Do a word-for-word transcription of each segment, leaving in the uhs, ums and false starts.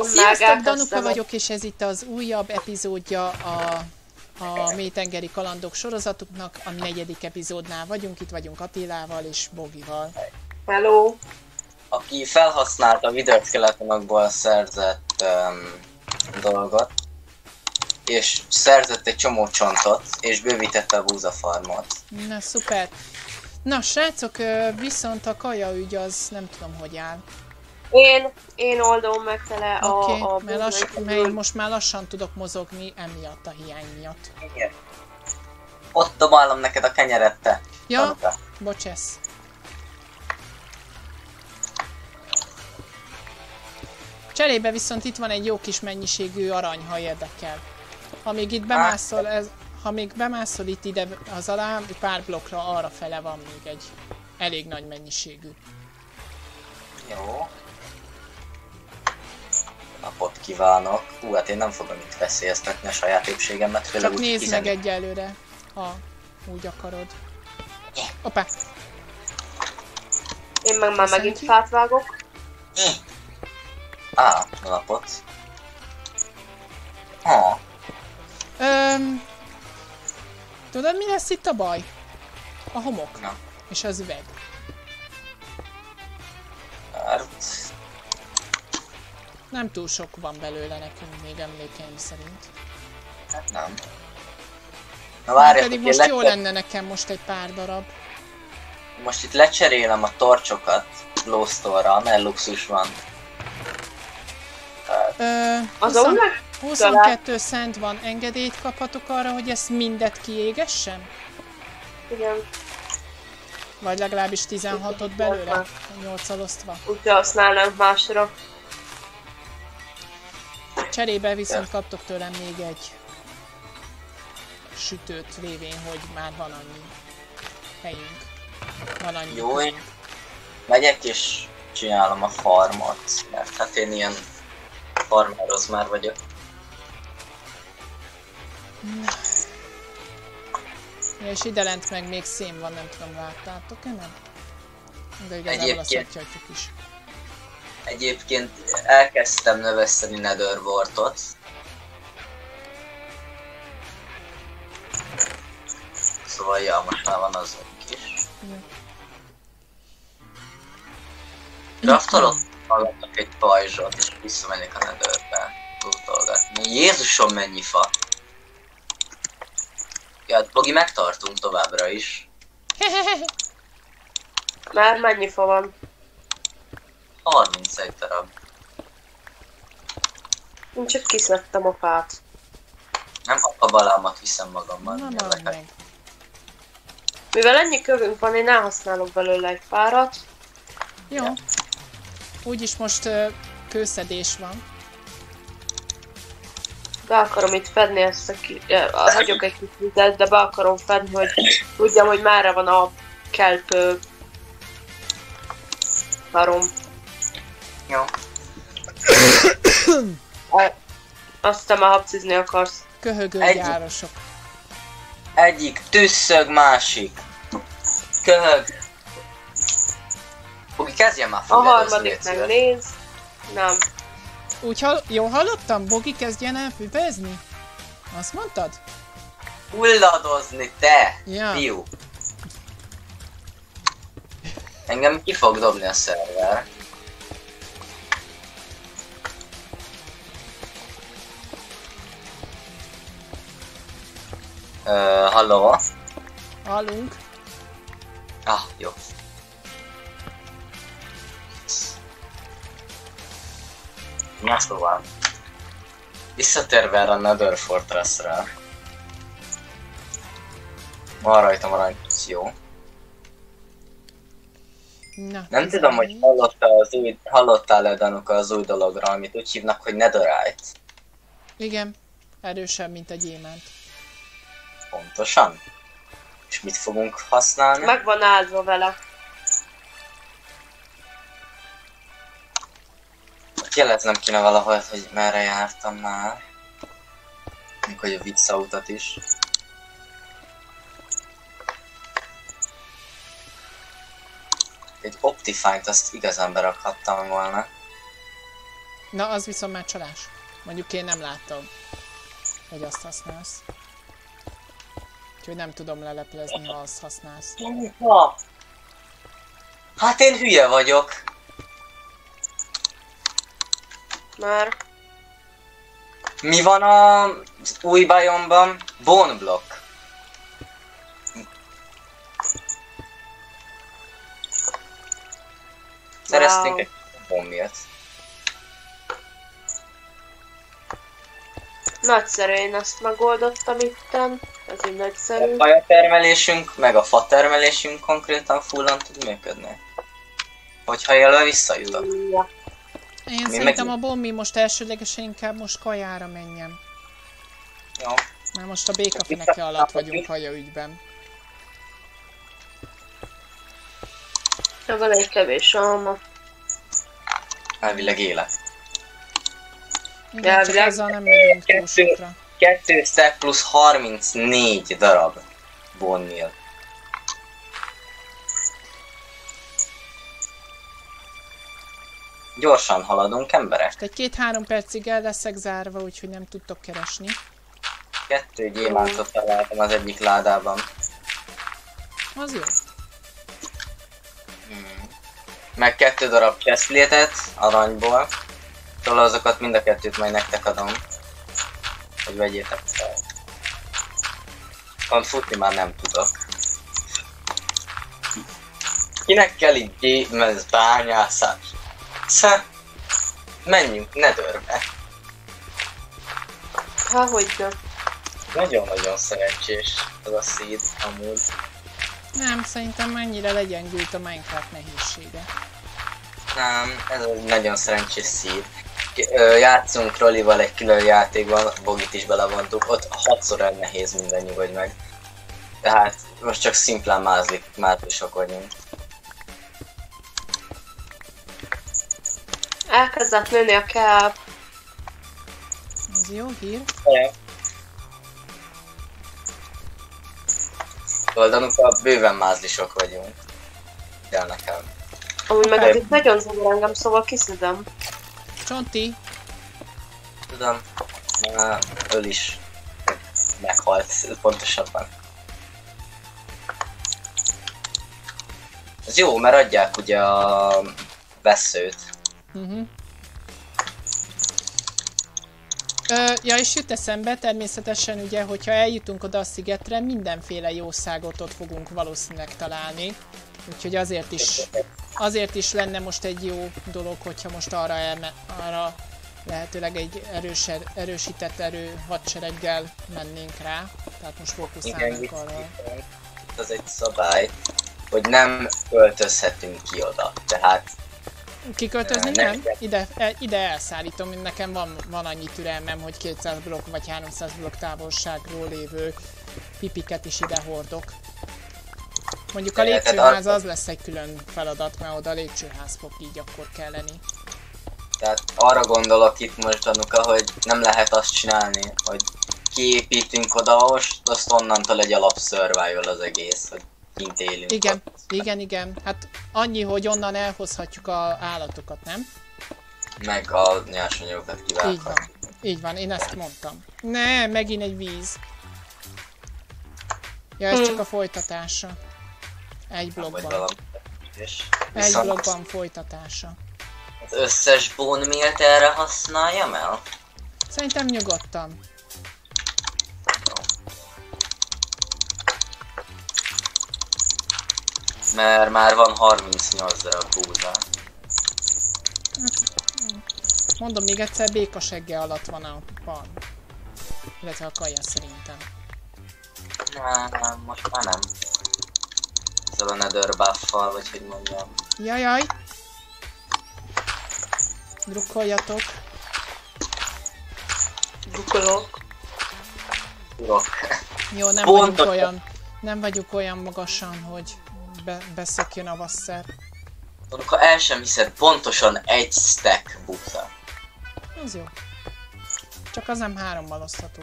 Sziasztok, Danuka vagyok, és ez itt az újabb epizódja a, a Mélytengeri Kalandok sorozatunknak, a negyedik epizódnál vagyunk, itt vagyunk Attilával és Bogival. Hello! Aki felhasználta a Vidercs-Keletenakokból szerzett um, dolgot, és szerzett egy csomó csontot, és bővítette a búzafarmot. Na, szuper! Na, srácok, viszont a kaja ügy az nem tudom, hogy áll. Én, én oldom meg tele a, okay, a mert, lass, mert most már lassan tudok mozogni emiatt a hiány miatt. Igen. Ott dobálom neked a kenyeret, te. Ja, Danuka. Bocsász. Cserébe viszont itt van egy jó kis mennyiségű arany, ha érdekel. Ha még itt bemászol, ez, ha még bemászol itt ide az alá, pár blokkra arra fele van még egy elég nagy mennyiségű. Jó. Napot kívánok! Hú, hát én nem fogom itt veszélyeztetni a saját épségemet. Főleg csak nézd meg egyelőre, ha úgy akarod. Hoppá! Én meg már megint fát vágok. Á, napot. Ha. Öm, tudod, mi lesz itt a baj? A homok. Na. És az üveg. Hát... nem túl sok van belőle nekünk még emlékeim szerint. Hát nem. Na várjál, pedig most jó lenne nekem most egy pár darab. Most itt lecserélem a torcsokat Glowstone-ra, mert luxus van. huszonkettő szent van, engedélyt kaphatok arra, hogy ezt mindet kiégessem? Igen. Vagy legalábbis tizenhatot belőle, nyolccal osztva. Úgy használnánk másra. Cserébe viszont kaptok tőlem még egy sütőt lévén, hogy már van annyi helyünk. Van annyi. Jó, én megyek és csinálom a farmot, mert hát én ilyen farmároz már vagyok. Na. Ja, és ide lent meg még szén van, nem tudom, láttátok-e, nem? De igazából azt láthatjuk is. Egyébként elkezdtem növeszteni Netherite-ot. Szóval ja, most már van azok is. Kraftolok magamnak egy pajzsot, és visszamegyek a Netherite-be lootolgatni. Jézusom, mennyi fa! Ja, Bogi, megtartunk továbbra is. Már mennyi fa van? harmincegy darab. Én csak kiszedtem a fát. Nem a kabalámat viszem magammal. Na, meg. Mivel ennyi kövünk van, én elhasználok belőle egy párat. Jó. Ja. Úgyis most uh, kőszedés van. Be akarom itt fedni ezt a ki... Eh, hagyok egy kis vizet, de be akarom fedni, hogy tudjam, hogy merre van a kelpő... Parom. Jó. Aztán már hapcizni akarsz. Köhögő gyárosok. Egyik tüsszög, másik. Köhög. Bogi, kezdjen már fel. A harmadiknek néz. Nem. Úgy hall jól hallottam? Bogi, kezdjen el fübezni? Azt mondtad? Hulladozni, te! Ja. Fiú. Engem ki fog dobni a szerver. Ööö, uh, halló? Hallunk. Ah, jó. Na szóval. Visszatérve erre a Nether Fortress-re. Van rajtam arany, jó. Na, nem tudom, hogy hallottál-e, Danuka, az új dologra, amit úgy hívnak, hogy Netherite. Igen, erősebb, mint a gyémánt. Pontosan. És mit fogunk használni? Meg van áldva vele. Jeleznem kéne valahol, hogy merre jártam már. Még hogy a visszautat is. Egy Optifine-t azt igazán berakhattam volna. Na, az viszont már csalás. Mondjuk én nem láttam, hogy azt használsz. Úgyhogy nem tudom leleplezni, ha azt használsz. Hát én hülye vagyok. Már. Mi van az új bajomban? Bone block. Szereztünk egy bombját. Nagyszerű, én azt megoldottam itten. Ez így nagyszerű. A fajatermelésünk, meg a fatermelésünk konkrétan fullan tud működni. Hogyha élve visszajutok. Ja. Én mi szerintem meg... a bombi most elsődlegesen inkább most kajára menjen. Jó. Ja. Mert most a békafeneke alatt vagyunk haja ügyben. Van egy kevés alma. Elvileg élek. Igen, csak ezzel nem megyünk túl sokra. kétszáz plusz harmincnégy darab bonnél. Gyorsan haladunk, emberek. Egy két-három percig el leszek zárva, úgyhogy nem tudtok keresni. Kettő gyémántot találtam az egyik ládában. Az jó. Hmm. Meg kettő darab cseszlétet aranyból. Szóval azokat mind a kettőt majd nektek adom. Hogy vegyétek fel. Pont futni már nem tudok. Kinek kell így gyémez bányászás? Szá, menjünk, ne dörbe. Há, hogy nem. Nagyon-nagyon szerencsés az a szíd, amúgy. Nem, szerintem mennyire legyengült a Minecraft nehézsége. Nem, ez egy nagyon szerencsés szíd. Ö, játszunk Rollival egy külön játékban, Bogit is belevontuk, ott hatszor olyan nehéz, minden nyugodj meg. Tehát most csak szimplán mázlik, mázlisok vagyunk. Elkezdett nőni a káb. Ez jó hír. Ja. Danuka, bőven mázlisok vagyunk. De nekem. Amúgy meg az itt nagyon zavar engem, szóval kiszedem. Csonti. Tudom. Már ő is meghalt, pontosabban. Ez jó, mert adják ugye a veszőt. Uh-huh. Ö, ja, és jut eszembe természetesen ugye, hogyha eljutunk oda a szigetre, mindenféle jószágot ott fogunk valószínűleg találni. Úgyhogy azért is, azért is lenne most egy jó dolog, hogyha most arra, elme, arra lehetőleg egy erős, erősített erő hadsereggel mennénk rá. Tehát most fókuszálunk arra. Ez egy szabály, hogy nem költözhetünk ki oda. Tehát kiköltözni nem? nem? Ide, ide elszállítom, mint nekem van, van annyi türelmem, hogy kétszáz blokk vagy háromszáz blokk távolságról lévő pipiket is ide hordok. Mondjuk a lépcsőház az lesz egy külön feladat, mert oda a lépcsőház fog így akkor kelleni. Tehát arra gondolok itt most, Danuka, hogy nem lehet azt csinálni, hogy kiépítünk oda, azt onnantól egy alap survival az egész, hogy kint élünk. Igen, ott. igen, igen. Hát annyi, hogy onnan elhozhatjuk az állatokat, nem? Meg a nyersanyagokat kiválhatjuk. Így van, így van, én ezt mondtam. Ne, megint egy víz. Ja, ez hmm. csak a folytatása. Egy blogban. Egy blogban folytatása. Az összes bone meal-t erre használjam el? Szerintem nyugodtan. Mert már van harmincnyolc darab búza. Mondom még egyszer, békasegge alatt van a pan. Illetve a kaja szerintem. Nem, nem, most már nem. Ezzel a nether buff-fal, vagy hogy mondjam. Jajaj! Drukkoljatok! Drukkolok! Drukkolok! Jó, nem vagyunk olyan, nem vagyunk olyan magasan, hogy be, beszökjön a vasszer. Akkor el sem hiszed, pontosan egy stack buta. Az jó. Csak az nem hárommal osztható.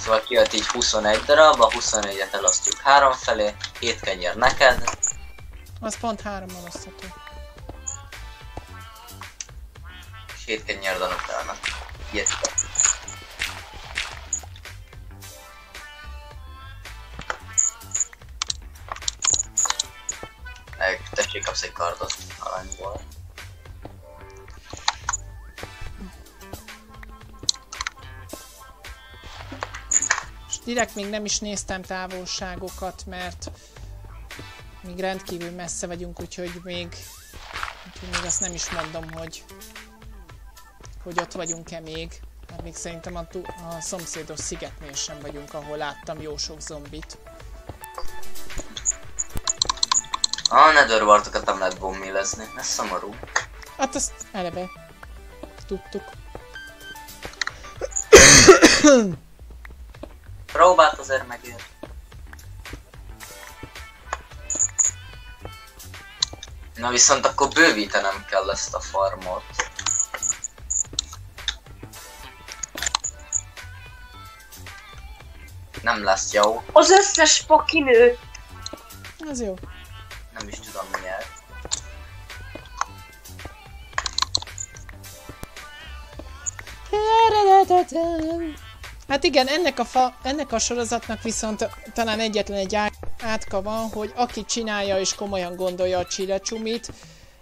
Szóval kijött így huszonegy darab, a huszonegyet elosztjuk három felé, hét kenyér neked. Az pont hárommal osztható. két kenyér Danukának. Yes. Tessék, kapsz egy kardot alányból. Direkt még nem is néztem távolságokat, mert még rendkívül messze vagyunk, úgyhogy még, úgyhogy még azt nem is mondom, hogy, hogy ott vagyunk-e még. Mert még szerintem a, a szomszédos szigetnél sem vagyunk, ahol láttam jó sok zombit. A netherite-okat nem lehet bombélezni, ez szomorú. Hát azt eleve tudtuk. Próbált azért megér. Na viszont akkor bővítenem kell ezt a farmot. Nem lesz jó. Az összes fa kinőtt. Az jó. Nem is tudom miért. Hát igen, ennek a, fa, ennek a sorozatnak viszont talán egyetlen egy átka van, hogy aki csinálja és komolyan gondolja a csiracsumit,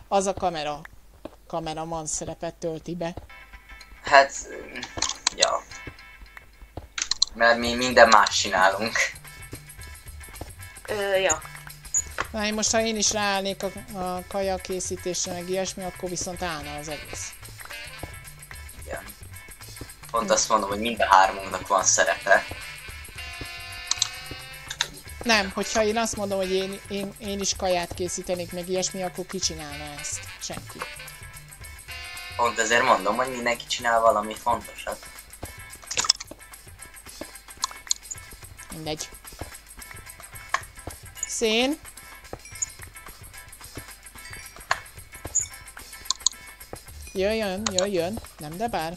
az a kamera. Kameraman szerepet tölti be. Hát, ja. Mert mi minden más csinálunk. Ö, ja. Na, én most ha én is ráállnék a, a kaja készítésre, meg ilyesmi, akkor viszont állna az egész. Igen. Pont azt mondom, hogy mind a hármunknak van szerepe. Nem, hogyha én azt mondom, hogy én, én, én is kaját készítenék, meg ilyesmi, akkor ki csinálna ezt? Senki. Pont ezért mondom, hogy mindenki csinál valami fontosat. Mindegy. Szén. Jöjjön, jöjjön, nem de bár.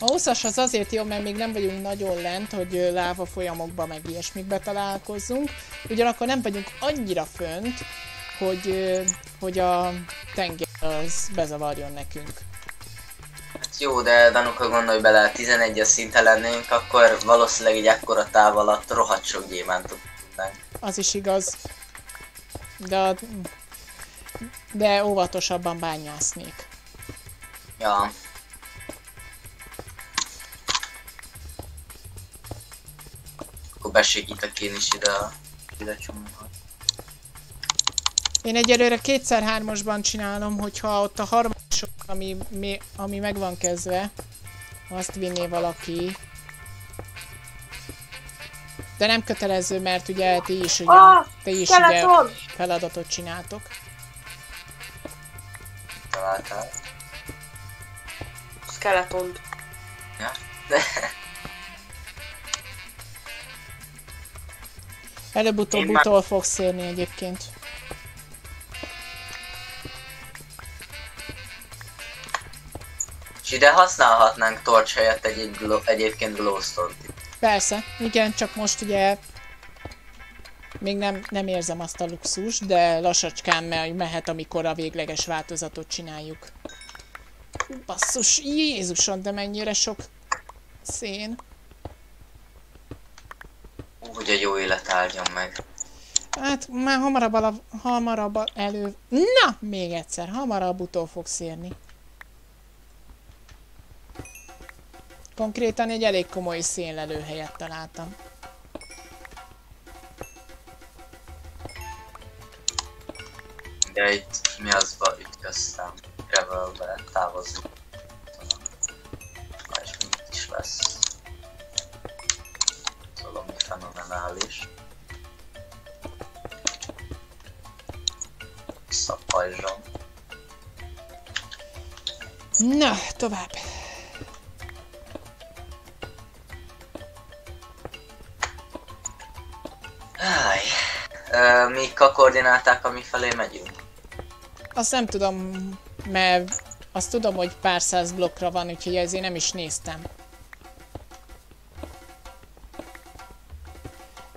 A húszas az azért jó, mert még nem vagyunk nagyon lent, hogy láva folyamokba meg ilyesmikbe találkozzunk. Ugyanakkor nem vagyunk annyira fönt, hogy, hogy a tenger az bezavarjon nekünk. Hát jó, de Danuka, gondolj bele, a tizenegyes szinte lennénk, akkor valószínűleg egy ekkora táv alatt rohadt sok gyémántot tudnánk. Az is igaz. De, de óvatosabban bányásznék. Ja. Akkor besegítek én is ide a csomókat. Én egyelőre kétszer-hármasban csinálom, hogyha ott a harmadosok, ami, ami meg van kezdve, azt vinné valaki. De nem kötelező, mert ugye ti is ugye, ah, ti is ugye feladatot csináltok. Találtál. Skeletont. Ja? De... Előbb-utóbb utol már... fogsz érni egyébként. És ide használhatnánk torcs helyett egy egyébként glowstone-t. Persze, igen, csak most ugye... Még nem, nem érzem azt a luxus, de lassacskán mehet, amikor a végleges változatot csináljuk. Basszus, Jézusom, de mennyire sok szén. Hogy a jó élet áldjon meg. Hát már hamarabb, ala, hamarabb elő... Na! Még egyszer, hamarabb utól fogsz érni. Konkrétan egy elég komoly szénlelőhelyet találtam. De itt mi azba ütköztem. Gravelbe távozunk. És mindig is lesz. Valami fenomenális. Visszapajzsom. Na, tovább. Ö, mik a koordináták, amifelé megyünk? Azt nem tudom, mert azt tudom, hogy pár száz blokkra van, úgyhogy ezért nem is néztem.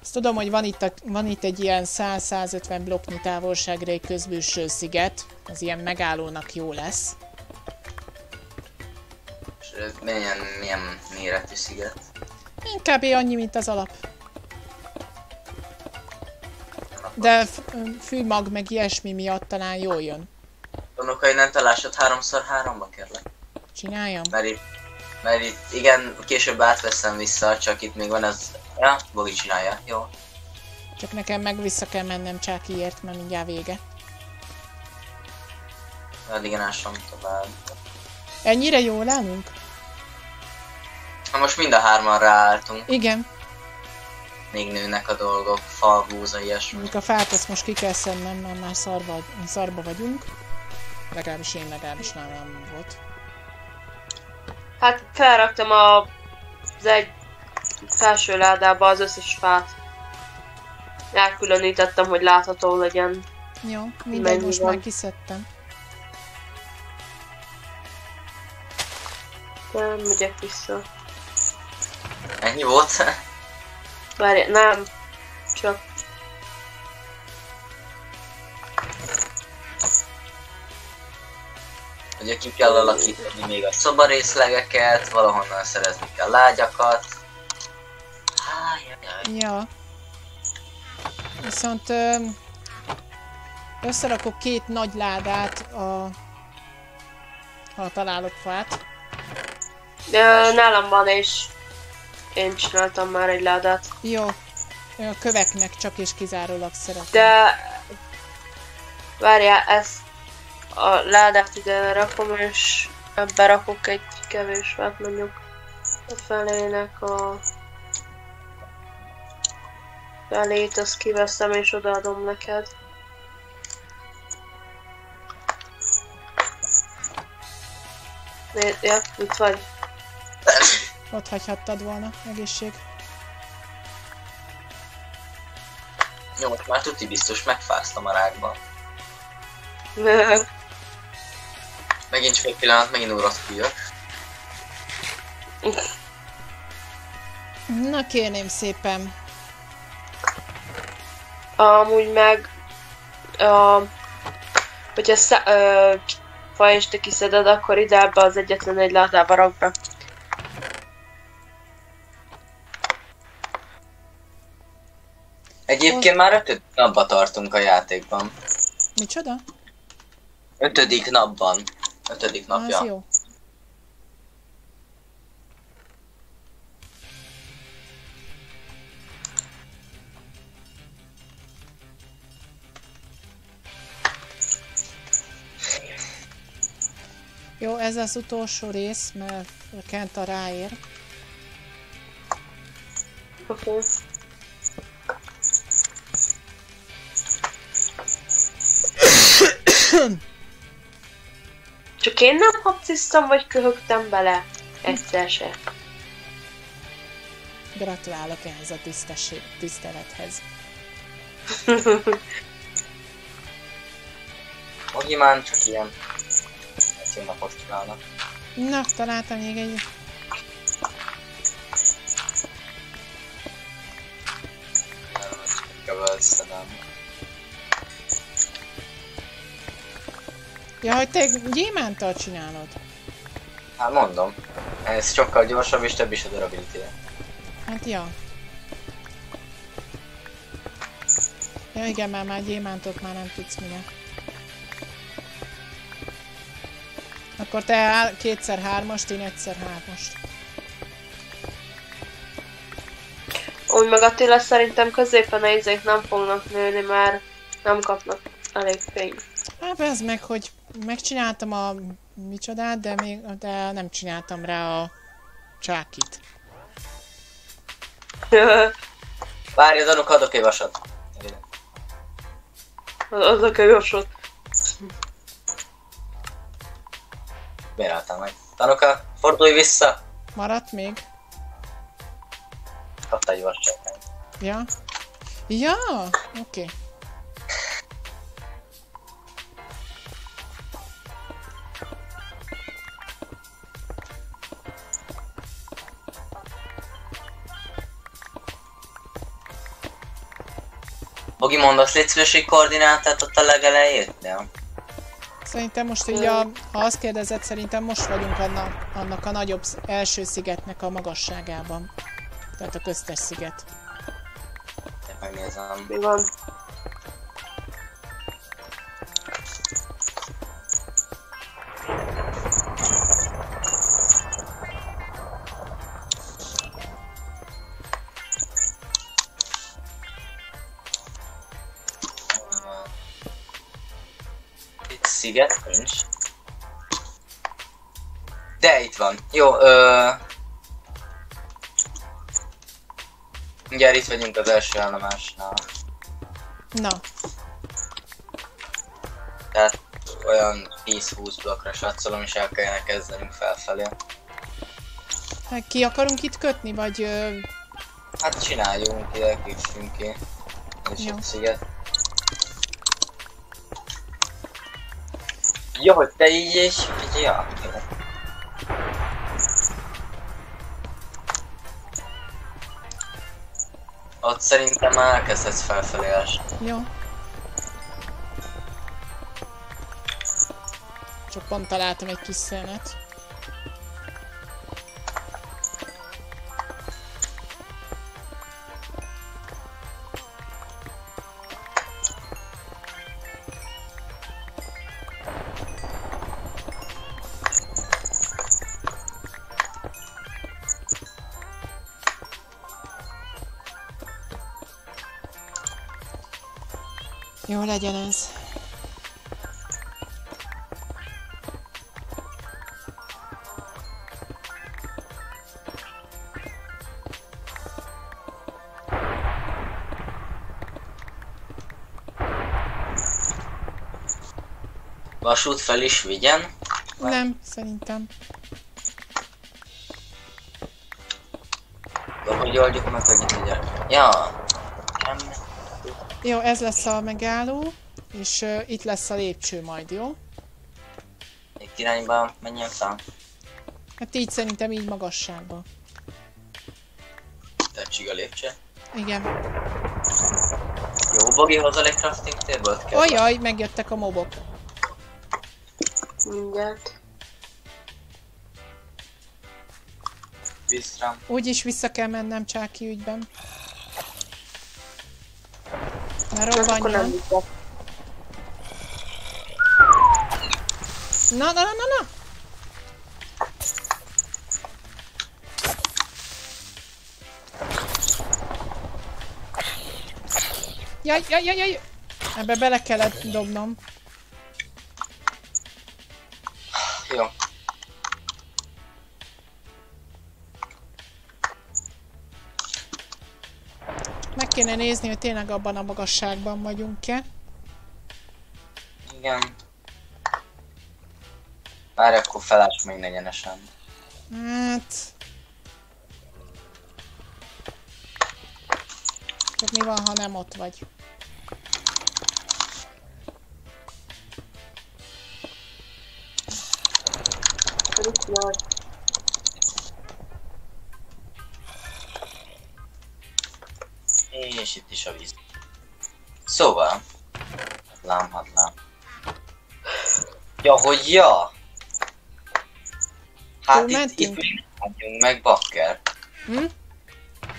Azt tudom, hogy van itt, a, van itt egy ilyen száz-százötven blokknyi távolságra egy közbűső sziget. Az ilyen megállónak jó lesz. És ez milyen, milyen méretű sziget? Inkább annyi, mint az alap. De fűmag meg ilyesmi miatt talán jól jön. Danuka, innen találsod háromszor háromba, kérlek. Csináljam. Mert itt, mert itt, igen, később átveszem vissza, csak itt még van az... Ja, Bogi csinálja, jó. Csak nekem meg vissza kell mennem Csákiért, mert mindjárt vége. Addig én ásom tovább. Ennyire jól állunk? Na most mind a hárman ráálltunk. Igen. Még nőnek a dolgok, fal, búza, ilyesmi. Mondjuk a fát azt most ki kell szednem, mert már szarba, szarba vagyunk. Legalábbis én legalábbis nem volt. Hát felraktam a... az egy felső ládába az összes fát. Elkülönítettem, hogy látható legyen. Jó, mindegy, most már kiszedtem. Nem megyek vissza. Ennyi volt? Várj, nem, csak... Ugye ki kell alakítani még a szobarészlegeket, valahonnan szerezni kell lágyakat. Ja. Viszont összerakok két nagy ládát, a... ha találok fát. Ö, nálam van és én csináltam már egy ládát. Jó. A köveknek csak és kizárólag szeretem. De... Várjál, ezt a ládát ide rakom, és ebbe rakok egy kevés fát, mondjuk a felének a... felét, azt kiveszem és odaadom neked. Nézd, ja, itt vagy. Ott hagyhattad volna, egészség. Jó, most már tuti biztos megfáztam a rákban. Megint csak egy pillanat, megint urat kijök. Na kérném szépen. Amúgy meg... A, hogyha szá, ö, fa és te kiszeded, akkor ide ebbe az egyetlen egy látába rakd. Egyébként már ötödik napba tartunk a játékban. Micsoda? Ötödik napban. Ötödik napja. Az jó. Jó, ez az utolsó rész, mert Kenta ráér. Oké. Okay. Csak én nem hapcisztam, vagy köhögtem bele? Egyszer se. Gratulálok ehhez a tisztelethez. Magyimán csak ilyen. Egy napot kívánok. Na, találtam még egy... Nem, ja, hogy te gyémántal csinálod? Hát mondom. Ez sokkal gyorsabb és több is a durability-re. Hát ja. Ja igen, már, már gyémántot már nem tudsz minek. Akkor te kétszer hármast, én egyszer hármast. Úgy meg Attila szerintem középen a izék nem fognak nőni, mert nem kapnak elég fényt. Hát ez meg, hogy megcsináltam a micsodát, de még de nem csináltam rá a csákit. Várj, Danuka, adok egy vasat. Adok egy vasat. Miért álltál meg? Danuka, fordulj vissza! Maradt még. Kaptál egy vasat. Ja? Ja, oké. Okay. Bogi, mondasz létszőség koordinátát ott a legelejét? Ja. Szerintem most így, a, ha azt kérdezed, szerintem most vagyunk annak, annak a nagyobb első szigetnek a magasságában. Tehát a köztes sziget. Megnézem. Mi van? Sziget nincs. De itt van. Jó, ö... mindjárt itt vagyunk az első állomásnál. Na. Tehát olyan tíz-húsz blokkra satszolom, és el kellene kezdenünk felfelé. Hát ki akarunk itt kötni, vagy... Ö... Hát csináljunk, ide kössünk ki. És itt sziget. Jó, hogy te így is, így ja. Ott szerintem már elkezdhetsz felfelé esni. Jó. Csak pont találtam egy kis szénet. Jó, legyen ez. Vasút fel is vigyen? Nem, nem szerintem. De hogy oldjuk meg, hogy itt vigyen? Ja. Jó, ez lesz a megálló, és uh, itt lesz a lépcső majd, jó? Egy irányba menjünk fel? Hát így szerintem így magasságba. Tetszik a lépcső? Igen. Jó, Bogi, hozzá egy crafting table-t kell. Ajaj, megjöttek a mobok. Mindjárt. Vissza. Úgyis vissza kell mennem Csáki ügyben. Robbanjon. Na, na, na, na, na! Jaj, jaj, jaj, jaj! Ebbe bele kellett dobnom. Jó. Meg kéne nézni, hogy tényleg abban a magasságban vagyunk-e. Igen. Várj, akkor felállsz még egyenesen. Hát... Csak mi van, ha nem ott vagy? Köszönöm. És itt is a víz. Szóval... Lám, hát lám. Ja, hogy ja! Hát itt, itt még ne álljunk meg, bakker. Hm?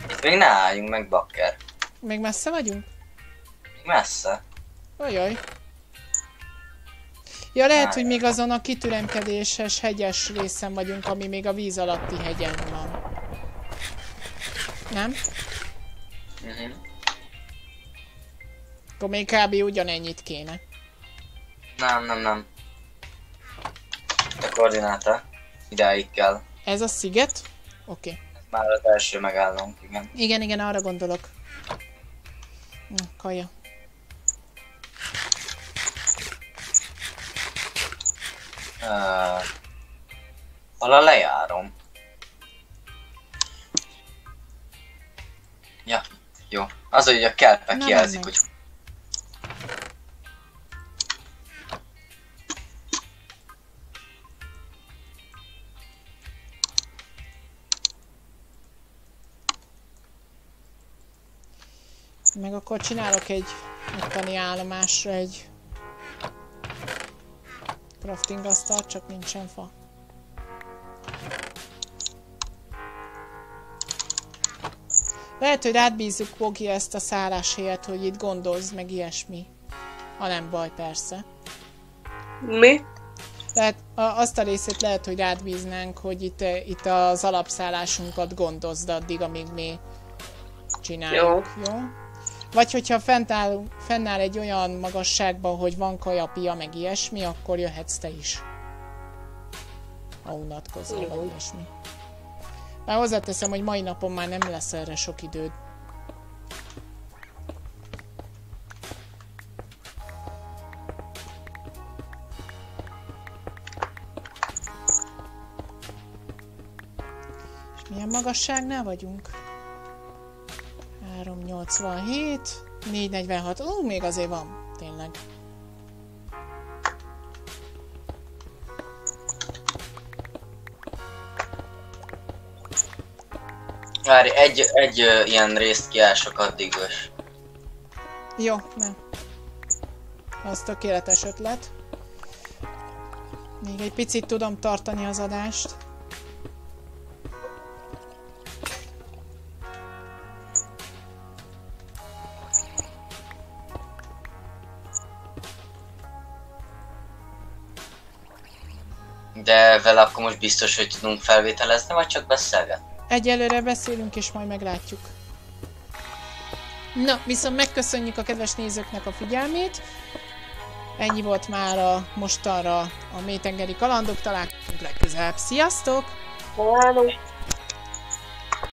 Itt még ne álljunk meg, bakker. Még messze vagyunk? Még messze. Ajaj. Ja, lehet, hát, hogy még azon a kitüremkedéses hegyes részen vagyunk, ami még a víz alatti hegyen van. Nem? Uh-huh. Akkor még kb. Ugyanennyit kéne. Nem, nem, nem. A koordináta. Idáig kell. Ez a sziget? Oké. Okay. Már az első megállunk, igen. Igen, igen, arra gondolok. Kaja. Uh, vala lejárom. Ja, jó. Az, hogy a kelpen kijelzik, hogy... Meg akkor csinálok egy ottani állomásra egy crafting asztal, csak nincsen fa. Lehet, hogy átbízzuk Bogi ezt a szállás helyet, hogy itt gondolsz, meg ilyesmi. Ha nem baj, persze. Mi? Tehát azt a részét lehet, hogy átbíznánk, hogy itt, itt az alapszállásunkat gondozd addig, amíg mi csináljuk. Jó. Jó? Vagy hogyha fennáll, fennáll egy olyan magasságban, hogy van kajapia, meg ilyesmi, akkor jöhetsz te is. Ha unatkozol, vagy ilyesmi. Már hozzáteszem, hogy mai napon már nem lesz erre sok időd. És milyen magasságnál vagyunk? háromszáznyolcvanhét, négyszáznegyvenhat. Ó, még azért van, tényleg. Várj, egy, egy ö, ilyen részt kiások addig is. Jó, nem. Az tökéletes ötlet. Még egy picit tudom tartani az adást. De vele akkor most biztos, hogy tudunk felvételezni, vagy csak beszélgetni? Egyelőre beszélünk, és majd meglátjuk. Na, viszont megköszönjük a kedves nézőknek a figyelmét. Ennyi volt már a mostanra a Mélytengeri Kalandok. Találkozunk legközelebb. Sziasztok! Hello.